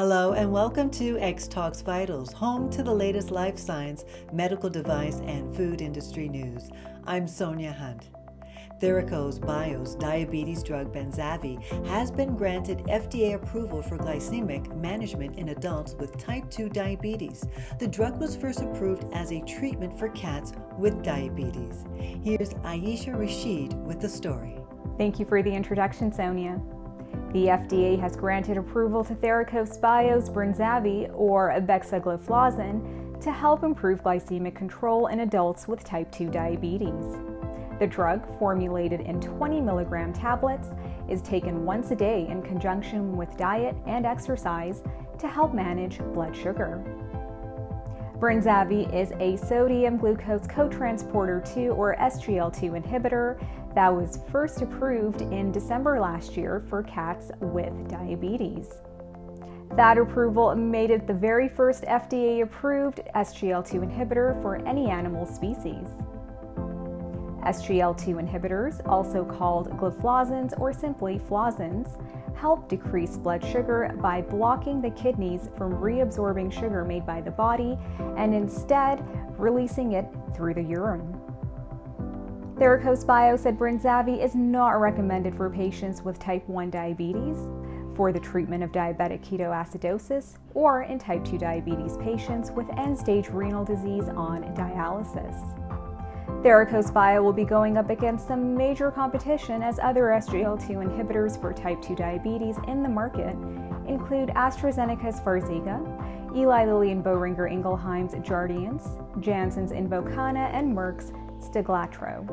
Hello and welcome to Xtalks Vitals, home to the latest life science, medical device, and food industry news. I'm Sonya Hunt. TheraCos Bio's diabetes drug Brenzavvy has been granted FDA approval for glycemic management in adults with type 2 diabetes. The drug was first approved as a treatment for cats with diabetes. Here's Ayesha Rashid with the story. Thank you for the introduction, Sonya. The FDA has granted approval to TheraCos Bio's Brenzavvy, or Bexagliflozin, to help improve glycemic control in adults with type 2 diabetes. The drug, formulated in 20 mg tablets, is taken once a day in conjunction with diet and exercise to help manage blood sugar. Brenzavvy is a sodium glucose cotransporter 2 or SGLT2 inhibitor that was first approved in December last year for cats with diabetes. That approval made it the very first FDA-approved SGLT2 inhibitor for any animal species. SGLT2 inhibitors, also called gliflozins or simply flozins, help decrease blood sugar by blocking the kidneys from reabsorbing sugar made by the body and instead releasing it through the urine. TheraCos Bio said Brenzavvy is not recommended for patients with type 1 diabetes, for the treatment of diabetic ketoacidosis, or in type 2 diabetes patients with end-stage renal disease on dialysis. TheraCos Bio will be going up against some major competition as other SGLT2 inhibitors for type 2 diabetes in the market include AstraZeneca's Farxiga, Eli Lilly and Boehringer Ingelheim's Jardiance, Janssen's Invokana, and Merck's Steglatro.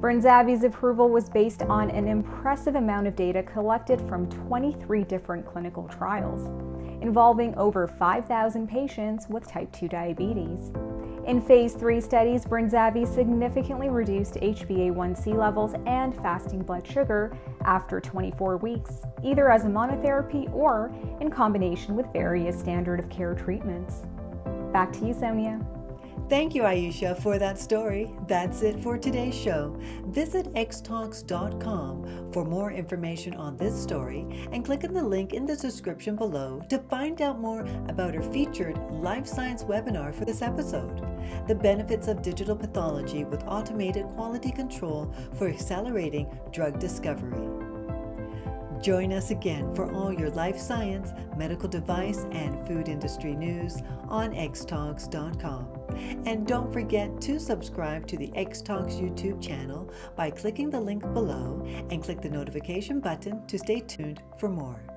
Brenzavvy's approval was based on an impressive amount of data collected from 23 different clinical trials, involving over 5,000 patients with type 2 diabetes. In phase 3 studies, Brenzavvy significantly reduced HbA1c levels and fasting blood sugar after 24 weeks, either as a monotherapy or in combination with various standard of care treatments. Back to you, Sonya. Thank you, Ayesha, for that story. That's it for today's show. Visit xtalks.com for more information on this story and click on the link in the description below to find out more about our featured life science webinar for this episode, The Benefits of Digital Pathology with Automated Quality Control for Accelerating Drug Discovery. Join us again for all your life science, medical device, and food industry news on xtalks.com. And don't forget to subscribe to the Xtalks YouTube channel by clicking the link below and click the notification button to stay tuned for more.